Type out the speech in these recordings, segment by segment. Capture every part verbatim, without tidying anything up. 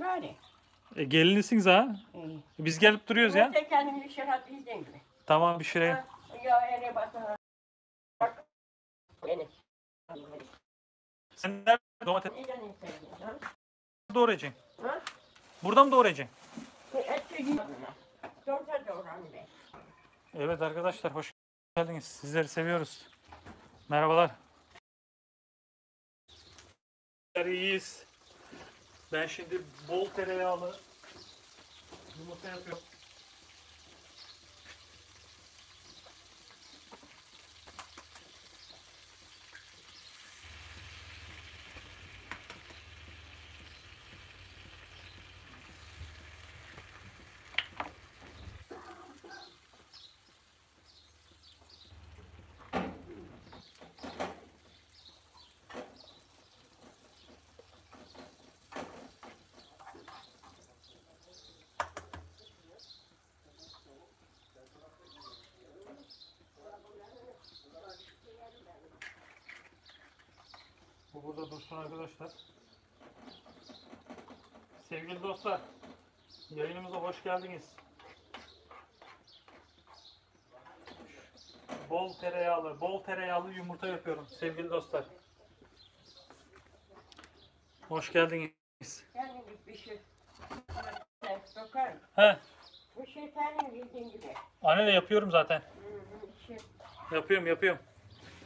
ben böyle. E, gelinisiniz ha. E, biz gelip duruyoruz ya. Kendim bir şey hat bizden gibi. Tamam bir şey. Ya ere bak. Bak. Enes. Sen nerede domates? Doğrayacaksın. Ha? Buradan mı doğrayacaksın? Evet arkadaşlar hoş geldiniz. Sizleri seviyoruz. Merhabalar. İyiyiz. Ben şimdi bol tereyağlı yumurta yapıyorum. Bu burada dursun arkadaşlar. Sevgili dostlar, yayınımıza hoş geldiniz. Bol tereyağlı, bol tereyağlı yumurta yapıyorum sevgili dostlar. Hoş geldiniz. He. Bu şekerli bildiğin gibi. Anne de yapıyorum zaten. Yapıyorum, yapıyorum.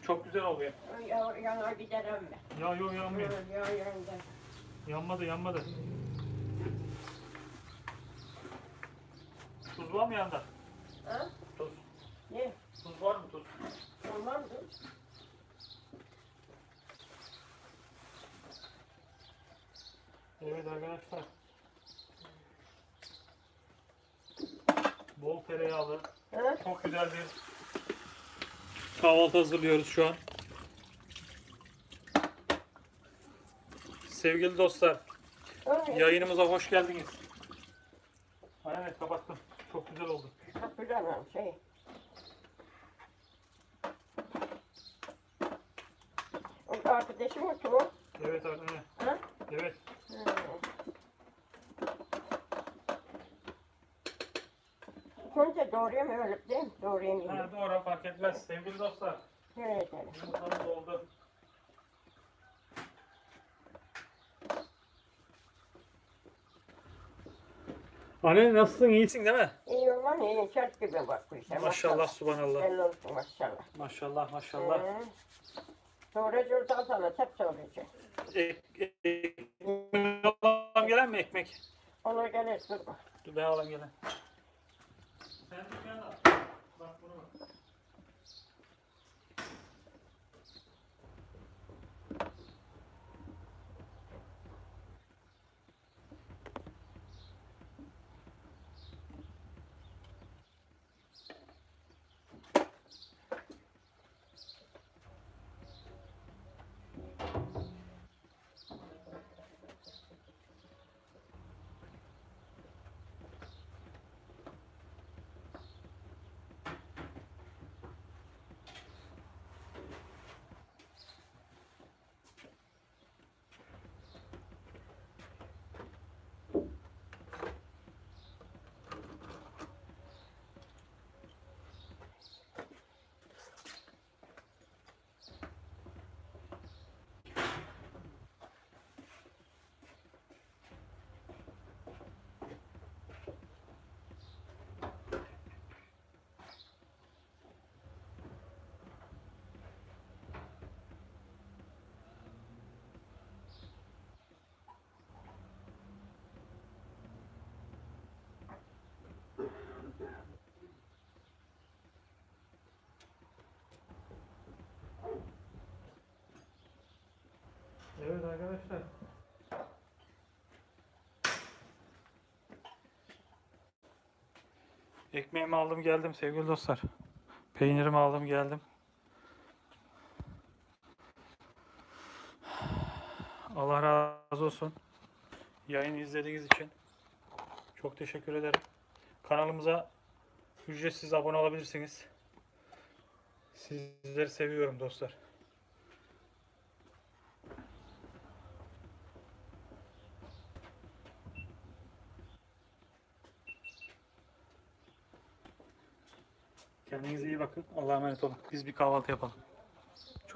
Çok güzel oluyor. Ya, yanar gider ömre. Ya yok yanmıyor. Ya, ya, ya. Yanmadı yanmadı. Tuz var mı yanda? Ha? Tuz. Ne? Tuz var mı tuz? Var mı tuz? Evet arkadaşlar. Bol tereyağlı. Ha? Çok güzel bir kahvaltı hazırlıyoruz şu an. Sevgili dostlar, evet, yayınımıza hoş geldiniz. Evet, kapattım. Çok güzel oldu. Çok güzel oldu. Şey. O arkadaşım mı o? Evet anne. Ha? Evet. Ha. Önce doğruya mı öyle değil mi? Doğruya mı? Ha, doğru fark etmez sevgili dostlar. Evet öyle. Yumurtamız oldu. Anne nasılsın? İyisin değil mi? İyi olman iyi. Şart gibi bak bu işe. Maşallah subhanallah. Sen olsun maşallah. Maşallah maşallah. Ee, doğrayacağız daha sonra hep doğrayacağız. Ek, ek, ek, ek, gelen mi ekmek? Ona gelir dur bak. Dur ben alayım gelen. Sen dükkanı al. Bak bunu bak. Evet arkadaşlar. Ekmeğimi aldım geldim sevgili dostlar. Peynirimi aldım geldim. Allah razı olsun. Yayını izlediğiniz için çok teşekkür ederim. Kanalımıza ücretsiz abone olabilirsiniz. Sizleri seviyorum dostlar. Kendinize iyi bakın. Allah'a emanet olun. Biz bir kahvaltı yapalım.